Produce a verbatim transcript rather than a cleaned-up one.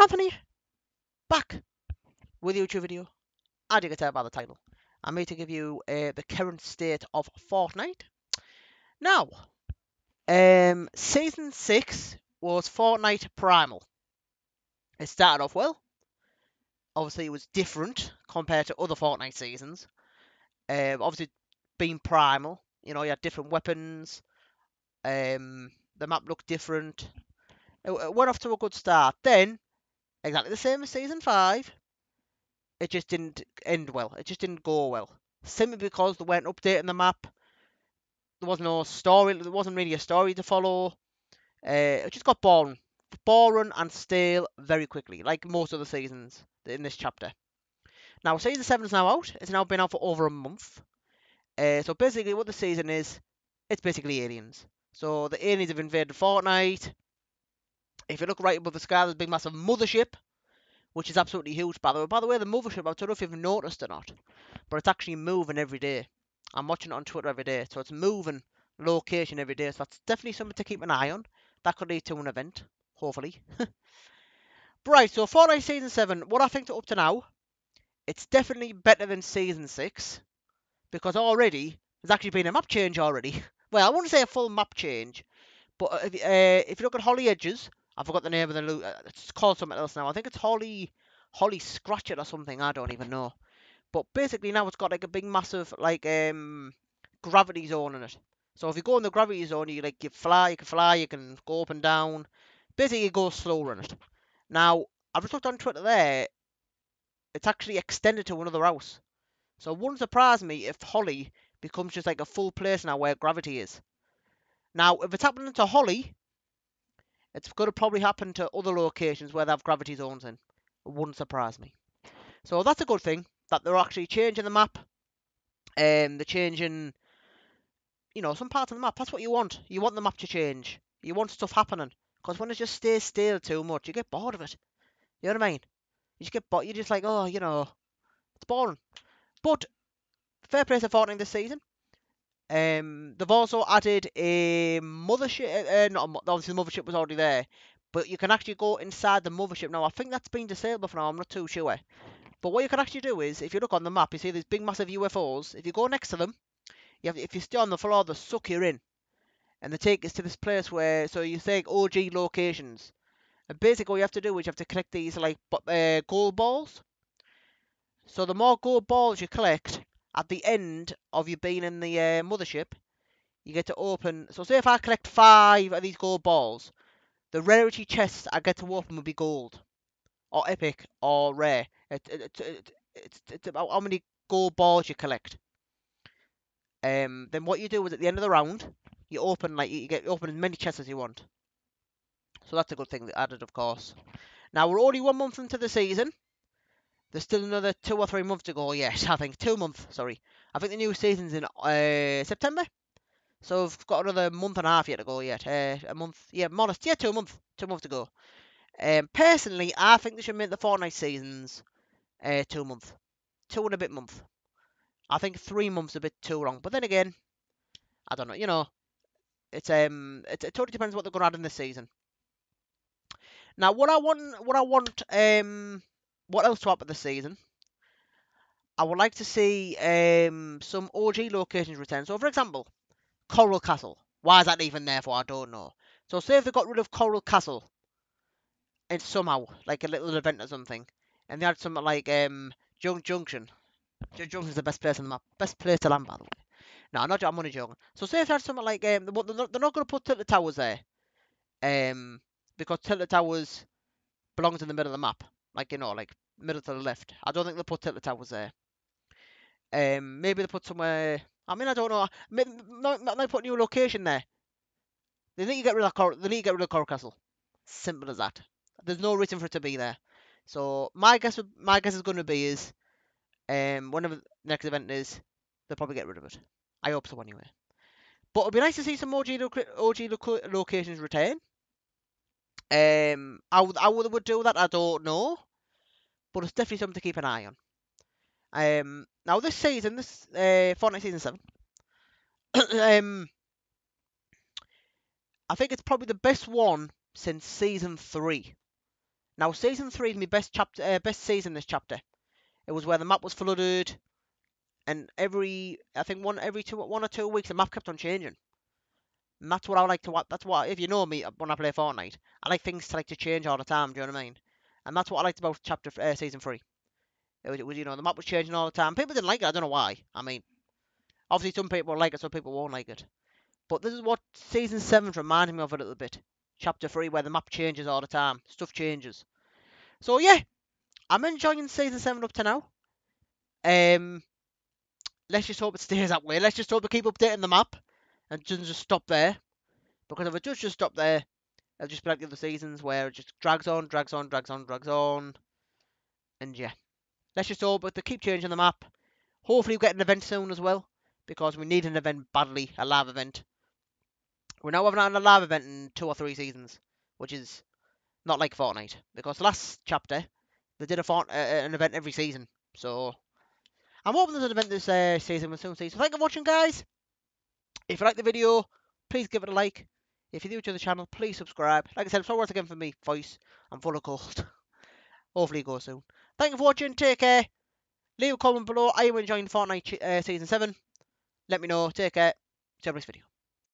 Anthony, back with a YouTube video. As you can tell by the title, I'm here to give you uh, the current state of Fortnite. Now, um, Season six was Fortnite Primal. It started off well. Obviously, it was different compared to other Fortnite seasons. Um, obviously, being Primal, you know, you had different weapons. Um, the map looked different. It, it went off to a good start. Then, exactly the same as Season five. It just didn't end well. It just didn't go well. Simply because they weren't updating the map. There was no story. There wasn't really a story to follow. Uh, it just got boring. Boring and stale very quickly. Like most of the seasons in this chapter. Now, Season seven is now out. It's now been out for over a month. Uh, so basically what the season is, it's basically aliens. So the aliens have invaded Fortnite. If you look right above the sky, there's a big massive mothership, which is absolutely huge, by the way. By the way, the mothership, I don't know if you've noticed or not, but it's actually moving every day. I'm watching it on Twitter every day, so it's moving location every day. So that's definitely something to keep an eye on. That could lead to an event, hopefully. Right, so Fortnite Season seven, what I think to up to now, it's definitely better than Season six, because already, there's actually been a map change already. Well, I wouldn't say a full map change, but if, uh, if you look at Holly Hedges, I forgot the name of the loot. It's called something else now. I think it's Holly, Holly Scratchit or something. I don't even know. But basically now it's got like a big massive like um gravity zone in it. So if you go in the gravity zone, you like you fly, you can fly, you can go up and down. Basically, it goes slower in it. Now I've just looked on Twitter there. It's actually extended to another house. So it wouldn't surprise me if Holly becomes just like a full place now where gravity is. Now if it's happening to Holly, it's going to probably happen to other locations where they have gravity zones in. It wouldn't surprise me. So that's a good thing, that they're actually changing the map. Um, they're changing, you know, some parts of the map. That's what you want. You want the map to change. You want stuff happening. Because when it just stays stale too much, you get bored of it. You know what I mean? You just get bored. You're just like, oh, you know, it's boring. But, fair play to Fortnite this season. Um, they've also added a mothership, uh, not a, obviously the mothership was already there, but you can actually go inside the mothership now. I think that's been disabled for now, I'm not too sure. But what you can actually do is, if you look on the map, you see these big massive U F Os. If you go next to them, you have, if you stay on the floor, they suck you in. And they take us to this place where, so you say O G locations. And basically what you have to do is you have to collect these like uh, gold balls. So the more gold balls you collect, at the end of you being in the uh, mothership, you get to open. So say if I collect five of these gold balls, the rarity chests I get to open will be gold, or epic, or rare. It, it, it, it, it's, it's about how many gold balls you collect. Um, then what you do is at the end of the round, you open like you get you open as many chests as you want. So that's a good thing that added, of course. Now we're already one month into the season. There's still another two or three months to go, yes, I think. Two months, sorry. I think the new season's in uh, September. So we've got another month and a half yet to go yet. Uh, a month, yeah, modest. Yeah, two months. Two months to go. Um, personally, I think they should make the Fortnite seasons uh, two months. Two and a bit month. I think three months is a bit too long. But then again, I don't know, you know. It's um, it, it totally depends what they're going to add in this season. Now, what I want, what I want, um... what else to happen this season? I would like to see um, some O G locations return. So, for example, Coral Castle. Why is that even there for? I don't know. So, say if they got rid of Coral Castle, and somehow, like a little event or something, and they had something like um, Junk Junction. Junk Junction is the best place on the map. Best place to land, by the way. No, I'm not. I'm only joking. So, say if they had something like um, they're not, they're not going to put Tilted Towers there, um, because Tilted Towers belongs in the middle of the map. Like, you know, like, middle to the left. I don't think they put Tilted Towers there. Um, maybe they put somewhere... I mean, I don't know. Maybe, maybe put a new location there. They need to get rid of Coral, they need to get rid of Coral Castle. Simple as that. There's no reason for it to be there. So, my guess my guess is going to be is... Um, whenever the next event is, they'll probably get rid of it. I hope so, anyway. But it'd be nice to see some O G, O G locations return. Um, how, how they would do that, I don't know. But it's definitely something to keep an eye on. Um, now this season, this uh, Fortnite Season seven, um, I think it's probably the best one since Season three. Now, season three is my best chapter, uh, best season. This chapter, it was where the map was flooded, and every I think one every two one or two weeks the map kept on changing. And that's what I like to. That's why, if you know me, when I play Fortnite, I like things to like to change all the time. Do you know what I mean? And that's what I liked about chapter uh, season three. It was, it was, you know, the map was changing all the time. People didn't like it. I don't know why. I mean, obviously some people like it, some people won't like it. But this is what season seven reminded me of a little bit. Chapter three, where the map changes all the time. Stuff changes. So, yeah. I'm enjoying Season seven up to now. Um, let's just hope it stays that way. Let's just hope we keep updating the map. And doesn't just stop there. Because if it does just stop there, it'll just be like the other seasons where it just drags on, drags on, drags on, drags on. And, yeah. Let's just hope they keep changing the map. Hopefully we'll get an event soon as well. Because we need an event badly. A live event. We're now having a live event in two or three seasons, which is not like Fortnite. Because last chapter, they did a fort uh, an event every season. So, I'm hoping there's an event this uh, season we'll soon see. So, thank you for watching, guys. If you like the video, please give it a like. If you're new to the channel, please subscribe. Like I said, sorry once again for me, voice. I'm full of cold. Hopefully it goes soon. Thank you for watching. Take care. Leave a comment below. Are you enjoying Fortnite uh, Season seven? Let me know. Take care. See you next video.